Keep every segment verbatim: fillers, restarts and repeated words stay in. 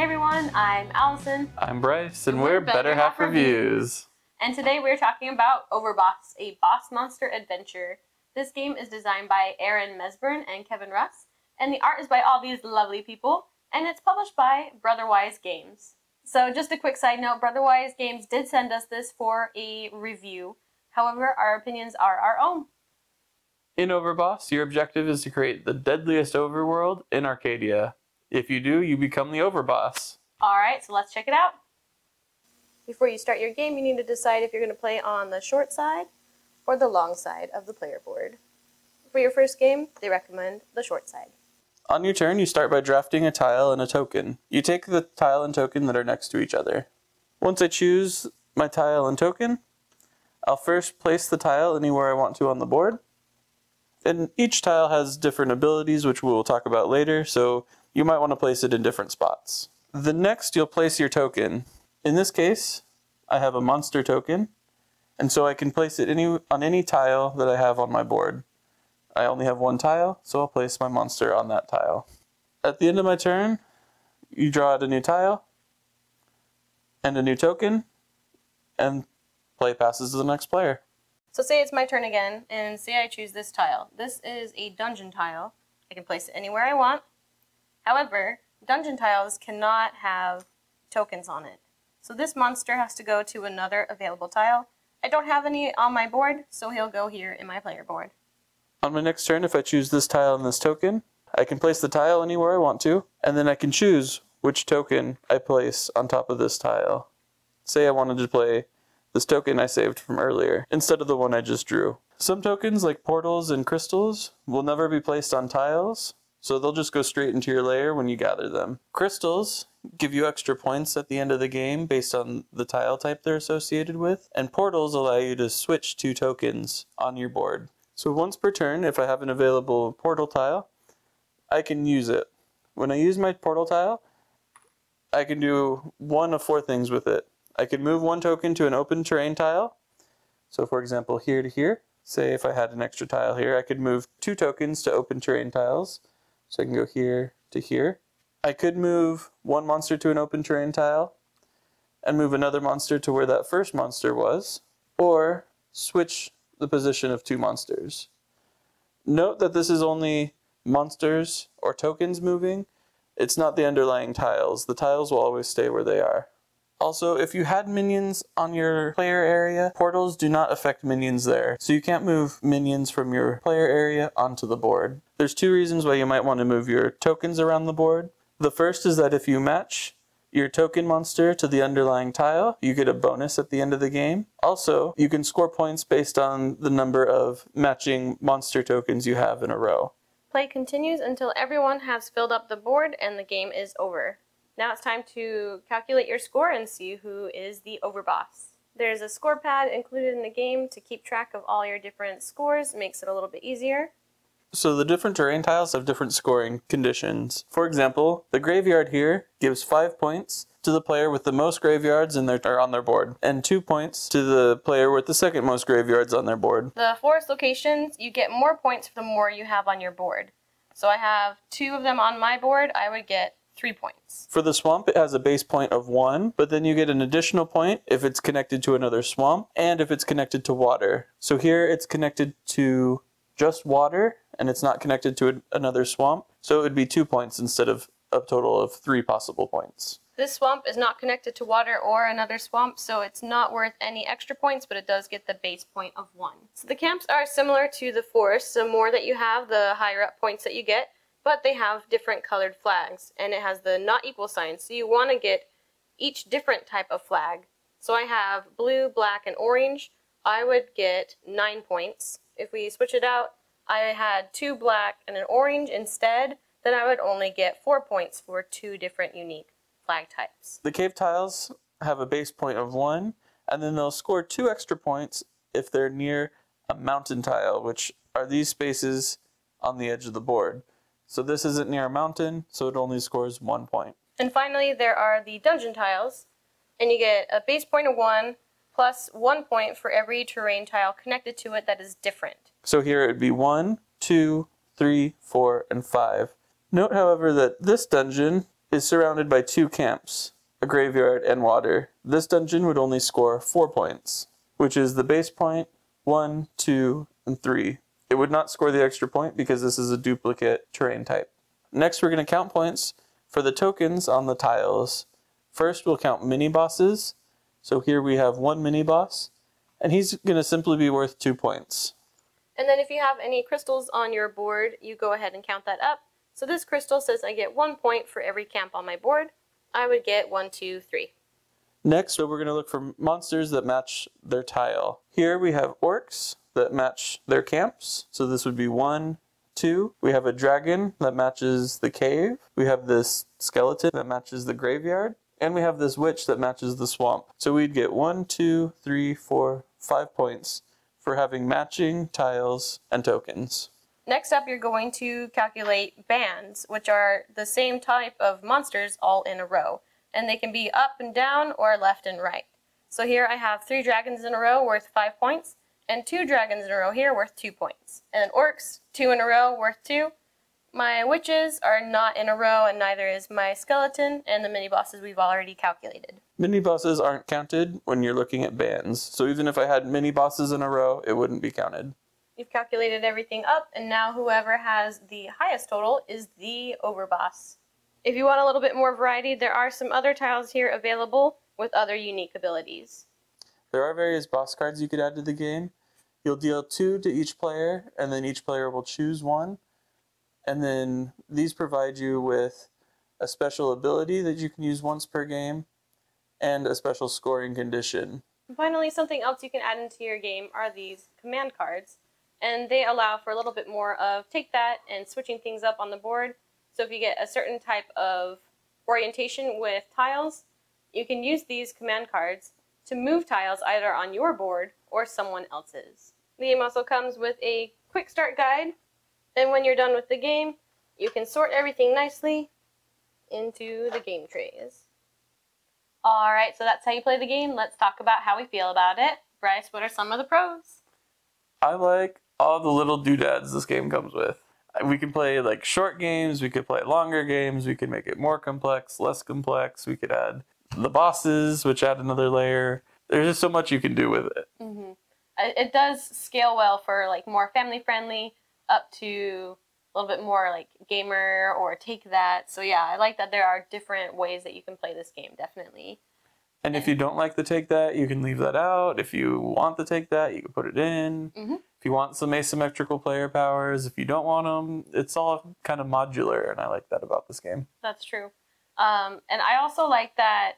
Hey everyone, I'm Alison. I'm Bryce, and we're Better Half Reviews. And today we're talking about Overboss, a Boss Monster adventure. This game is designed by Aaron Mesburn and Kevin Russ, and the art is by all these lovely people, and it's published by Brotherwise Games. So just a quick side note, Brotherwise Games did send us this for a review. However, our opinions are our own. In Overboss, your objective is to create the deadliest overworld in Arcadia. If you do, you become the Overboss. Alright, so let's check it out. Before you start your game, you need to decide if you're going to play on the short side or the long side of the player board. For your first game, they recommend the short side. On your turn, you start by drafting a tile and a token. You take the tile and token that are next to each other. Once I choose my tile and token, I'll first place the tile anywhere I want to on the board. And each tile has different abilities, which we will talk about later, so you might want to place it in different spots. The next, you'll place your token. In this case, I have a monster token, and so I can place it any, on any tile that I have on my board. I only have one tile, so I'll place my monster on that tile. At the end of my turn, you draw out a new tile, and a new token, and play passes to the next player. So say it's my turn again, and say I choose this tile. This is a dungeon tile. I can place it anywhere I want. However, dungeon tiles cannot have tokens on it. So this monster has to go to another available tile. I don't have any on my board, so he'll go here in my player board. On my next turn, if I choose this tile and this token, I can place the tile anywhere I want to, and then I can choose which token I place on top of this tile. Say I wanted to play this token I saved from earlier, instead of the one I just drew. Some tokens, like portals and crystals, will never be placed on tiles, so they'll just go straight into your layer when you gather them. Crystals give you extra points at the end of the game based on the tile type they're associated with, and portals allow you to switch two tokens on your board. So once per turn, if I have an available portal tile, I can use it. When I use my portal tile, I can do one of four things with it. I can move one token to an open terrain tile, so for example here to here. Say if I had an extra tile here, I could move two tokens to open terrain tiles. So I can go here to here. I could move one monster to an open terrain tile and move another monster to where that first monster was, or switch the position of two monsters. Note that this is only monsters or tokens moving. It's not the underlying tiles. The tiles will always stay where they are. Also, if you had minions on your player area, portals do not affect minions there, so you can't move minions from your player area onto the board. There's two reasons why you might want to move your tokens around the board. The first is that if you match your token monster to the underlying tile, you get a bonus at the end of the game. Also, you can score points based on the number of matching monster tokens you have in a row. Play continues until everyone has filled up the board and the game is over. Now it's time to calculate your score and see who is the Overboss. There's a score pad included in the game to keep track of all your different scores. Makes it a little bit easier. So the different terrain tiles have different scoring conditions. For example, the graveyard here gives five points to the player with the most graveyards in their, or on their board, and two points to the player with the second most graveyards on their board. The forest locations, you get more points for the more you have on your board. So I have two of them on my board, I would get three points. For the swamp, it has a base point of one, but then you get an additional point if it's connected to another swamp and if it's connected to water. So here it's connected to just water and it's not connected to a, another swamp, so it would be two points instead of a total of three possible points. This swamp is not connected to water or another swamp, so it's not worth any extra points, but it does get the base point of one. So the camps are similar to the forest. The more that you have, the higher up points that you get. But they have different colored flags, and it has the not equal sign, so you want to get each different type of flag. So I have blue, black, and orange. I would get nine points. If we switch it out, I had two black and an orange instead, then I would only get four points for two different unique flag types. The cave tiles have a base point of one, and then they'll score two extra points if they're near a mountain tile, which are these spaces on the edge of the board. So this isn't near a mountain, so it only scores one point. And finally, there are the dungeon tiles, and you get a base point of one plus one point for every terrain tile connected to it that is different. So here it would be one, two, three, four, and five. Note, however, that this dungeon is surrounded by two camps, a graveyard and water. This dungeon would only score four points, which is the base point, one, two, and three. It would not score the extra point because this is a duplicate terrain type. Next, we're going to count points for the tokens on the tiles. First, we'll count mini-bosses. So here we have one mini-boss, and he's going to simply be worth two points. And then if you have any crystals on your board, you go ahead and count that up. So this crystal says I get one point for every camp on my board. I would get one, two, three. Next, so we're going to look for monsters that match their tile. Here we have orcs that match their camps. So this would be one, two. We have a dragon that matches the cave. We have this skeleton that matches the graveyard. And we have this witch that matches the swamp. So we'd get one, two, three, four, five points for having matching tiles and tokens. Next up, you're going to calculate bands, which are the same type of monsters all in a row. And they can be up and down or left and right. So here I have three dragons in a row worth five points, and two dragons in a row here worth two points. And orcs, two in a row worth two. My witches are not in a row, and neither is my skeleton, and the mini-bosses we've already calculated. Mini-bosses aren't counted when you're looking at bands, so even if I had mini-bosses in a row, it wouldn't be counted. You've calculated everything up, and now whoever has the highest total is the Overboss. If you want a little bit more variety, there are some other tiles here available with other unique abilities. There are various boss cards you could add to the game. You'll deal two to each player, and then each player will choose one. And then these provide you with a special ability that you can use once per game and a special scoring condition. And finally, something else you can add into your game are these command cards. And they allow for a little bit more of take that and switching things up on the board. So if you get a certain type of orientation with tiles, you can use these command cards to move tiles either on your board or someone else's. The game also comes with a quick start guide. And when you're done with the game, you can sort everything nicely into the game trays. Alright, so that's how you play the game. Let's talk about how we feel about it. Bryce, what are some of the pros? I like all the little doodads this game comes with. We can play like short games, we could play longer games, we could make it more complex, less complex, we could add the bosses, which add another layer. There's just so much you can do with it. Mm-hmm. It does scale well for like more family-friendly, up to a little bit more like gamer or take that. So yeah, I like that there are different ways that you can play this game, definitely. And, and if you don't like the take that, you can leave that out. If you want the take that, you can put it in. Mm-hmm. If you want some asymmetrical player powers, if you don't want them, it's all kind of modular, and I like that about this game. That's true. Um, and I also like that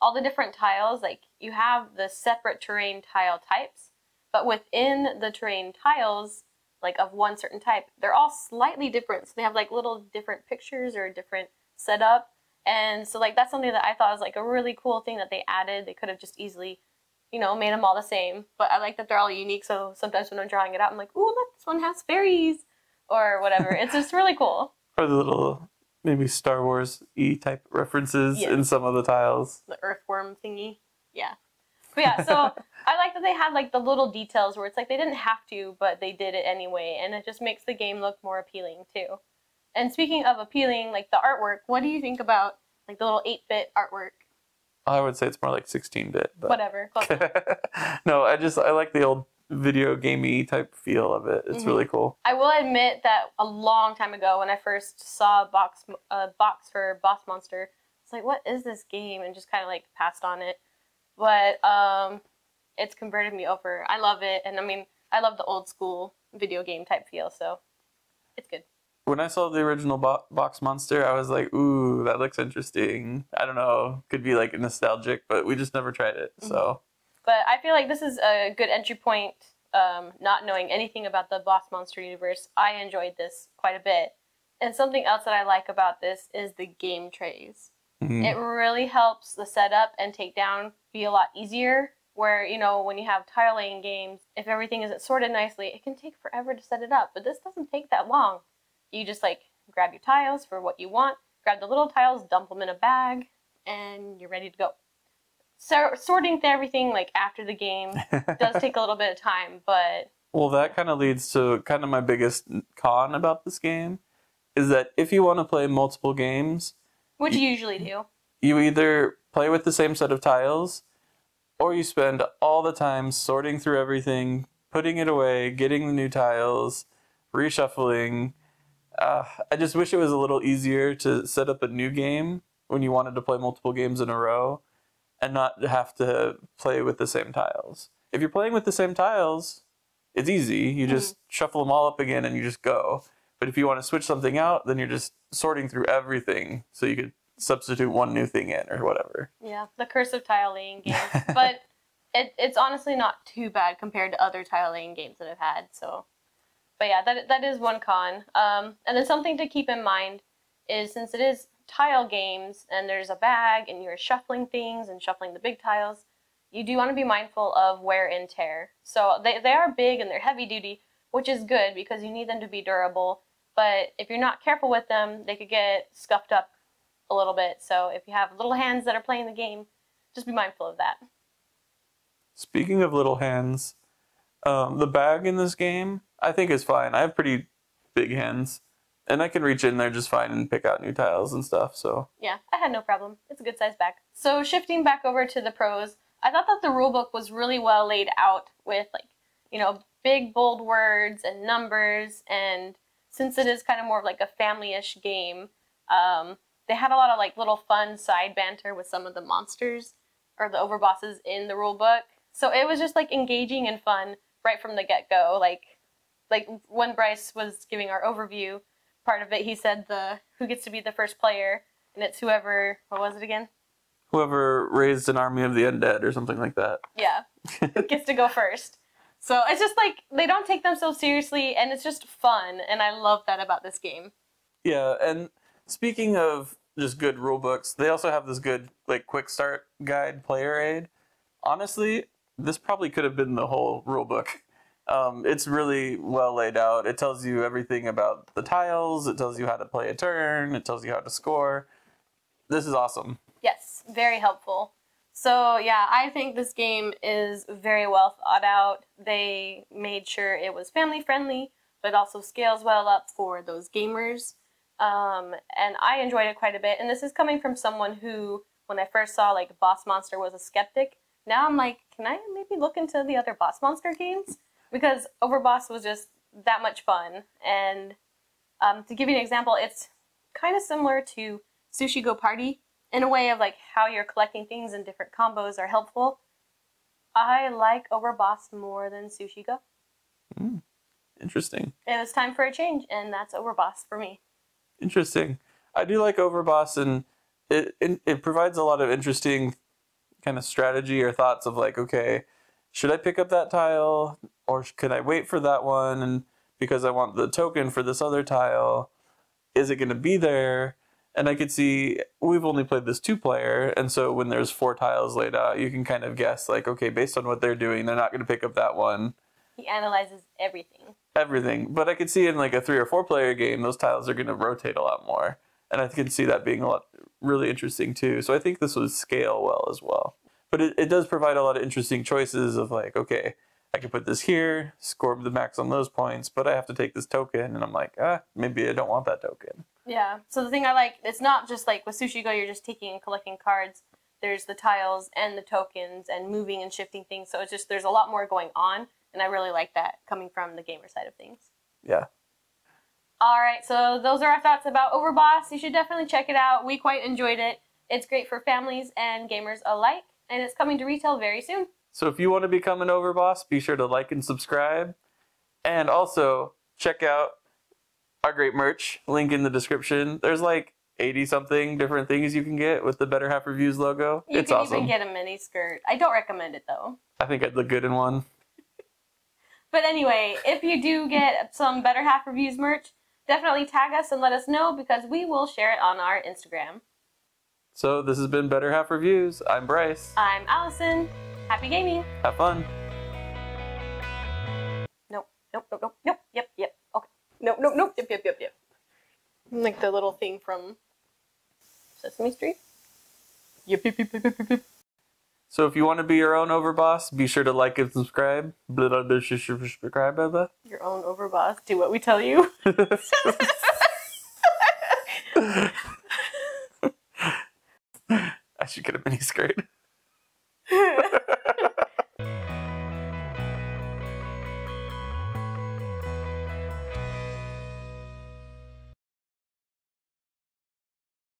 all the different tiles, like you have the separate terrain tile types, but within the terrain tiles, like of one certain type, they're all slightly different. So they have like little different pictures or a different setup. And so like that's something that I thought was like a really cool thing that they added. They could have just easily, you know, made them all the same. But I like that they're all unique. So sometimes when I'm drawing it out, I'm like, ooh, look, this one has fairies or whatever. It's just really cool. Or the little maybe Star Wars-y type references, yes, in some of the tiles. The earthworm thingy. Yeah. But yeah, so I like that they had like the little details where it's like they didn't have to, but they did it anyway, and it just makes the game look more appealing too. And speaking of appealing, like the artwork, what do you think about like the little eight bit artwork? I would say it's more like sixteen bit. But... whatever. No, I just, I like the old video gamey type feel of it. It's mm-hmm. really cool. I will admit that a long time ago when I first saw a box, a box for Boss Monster, it's like, what is this game? And just kind of like passed on it. But um, it's converted me over. I love it. And I mean, I love the old school video game type feel. So it's good. When I saw the original bo Box Monster, I was like, ooh, that looks interesting. I don't know. Could be like nostalgic, but we just never tried it. Mm-hmm. So, but I feel like this is a good entry point. Um, not knowing anything about the Boss Monster universe, I enjoyed this quite a bit. And something else that I like about this is the game trays. Mm-hmm. It really helps the setup and takedown be a lot easier, where, you know, when you have tile laying games, if everything isn't sorted nicely, it can take forever to set it up, but this doesn't take that long. You just, like, grab your tiles for what you want, grab the little tiles, dump them in a bag, and you're ready to go. So sorting everything, like, after the game does take a little bit of time, but... Well, that kind of leads to kind of my biggest con about this game, is that if you want to play multiple games... What do you, you usually do? You either play with the same set of tiles, or you spend all the time sorting through everything, putting it away, getting the new tiles, reshuffling. Uh, I just wish it was a little easier to set up a new game when you wanted to play multiple games in a row and not have to play with the same tiles. If you're playing with the same tiles, it's easy. You just mm-hmm. shuffle them all up again and you just go. But if you want to switch something out, then you're just sorting through everything so you could substitute one new thing in or whatever. Yeah, the curse of tile laying games. But it, it's honestly not too bad compared to other tile laying games that I've had. So, but yeah, that that is one con. Um, and then something to keep in mind is, since it is tile games and there's a bag and you're shuffling things and shuffling the big tiles, you do want to be mindful of wear and tear. So they, they are big and they're heavy duty, which is good because you need them to be durable. But if you're not careful with them, they could get scuffed up a little bit. So if you have little hands that are playing the game, just be mindful of that. Speaking of little hands, um, the bag in this game I think is fine. I have pretty big hands and I can reach in there just fine and pick out new tiles and stuff. So yeah, I had no problem. It's a good size bag. So shifting back over to the pros, I thought that the rulebook was really well laid out with, like, you know, big bold words and numbers, and since it is kind of more of like a family-ish game, um, they had a lot of like little fun side banter with some of the monsters or the overbosses in the rulebook. So it was just like engaging and fun right from the get-go. Like, like when Bryce was giving our overview part of it, he said the who gets to be the first player, and it's whoever, what was it again? Whoever raised an army of the undead or something like that. Yeah, gets to go first. So it's just like, they don't take themselves seriously and it's just fun. And I love that about this game. Yeah, and speaking of just good rule books, they also have this good like quick start guide, player aid. Honestly, this probably could have been the whole rule book. Um, it's really well laid out. It tells you everything about the tiles. It tells you how to play a turn. It tells you how to score. This is awesome. Yes, very helpful. So yeah, I think this game is very well thought out. They made sure it was family friendly, but also scales well up for those gamers. Um, and I enjoyed it quite a bit. And this is coming from someone who, when I first saw like Boss Monster, was a skeptic. Now I'm like, can I maybe look into the other Boss Monster games? Because Overboss was just that much fun. And um, to give you an example, it's kind of similar to Sushi Go Party, in a way of like how you're collecting things and different combos are helpful. I like Overboss more than Sushi Go. Mm, interesting. It was time for a change, and that's Overboss for me. Interesting. I do like Overboss, and it, it, it provides a lot of interesting kind of strategy or thoughts of like, okay, should I pick up that tile, or can I wait for that one? And because I want the token for this other tile, is it going to be there? And I could see, we've only played this two-player, and so when there's four tiles laid out, you can kind of guess, like, okay, based on what they're doing, they're not going to pick up that one. He analyzes everything. Everything. But I could see in, like, a three- or four-player game, those tiles are going to rotate a lot more. And I can see that being a lot really interesting, too. So I think this would scale well as well. But it, it does provide a lot of interesting choices of, like, okay, I could put this here, score the max on those points, but I have to take this token, and I'm like, ah, maybe I don't want that token. Yeah, so the thing I like, it's not just like with Sushi Go, you're just taking and collecting cards. There's the tiles and the tokens and moving and shifting things. So it's just, there's a lot more going on. And I really like that coming from the gamer side of things. Yeah. All right, so those are our thoughts about Overboss. You should definitely check it out. We quite enjoyed it. It's great for families and gamers alike. And it's coming to retail very soon. So if you want to become an Overboss, be sure to like and subscribe. And also check out our great merch, link in the description. There's like eighty something different things you can get with the Better Half Reviews logo. You it's awesome. You can even get a mini skirt. I don't recommend it though. I think I'd look good in one. But anyway, if you do get some Better Half Reviews merch, definitely tag us and let us know because we will share it on our Instagram. So this has been Better Half Reviews. I'm Bryce. I'm Allison. Happy gaming. Have fun. Nope, nope, nope, nope, nope, yep, yep. Nope, nope, nope, yep, yep, yep, yep. Like the little thing from Sesame Street. Yep, yep, yep, yep, yep, yep. So if you want to be your own Overboss, be sure to like and subscribe. Blah, blah, blah, subscribe, blah, blah. Your own Overboss. Do what we tell you. should get a miniskirt.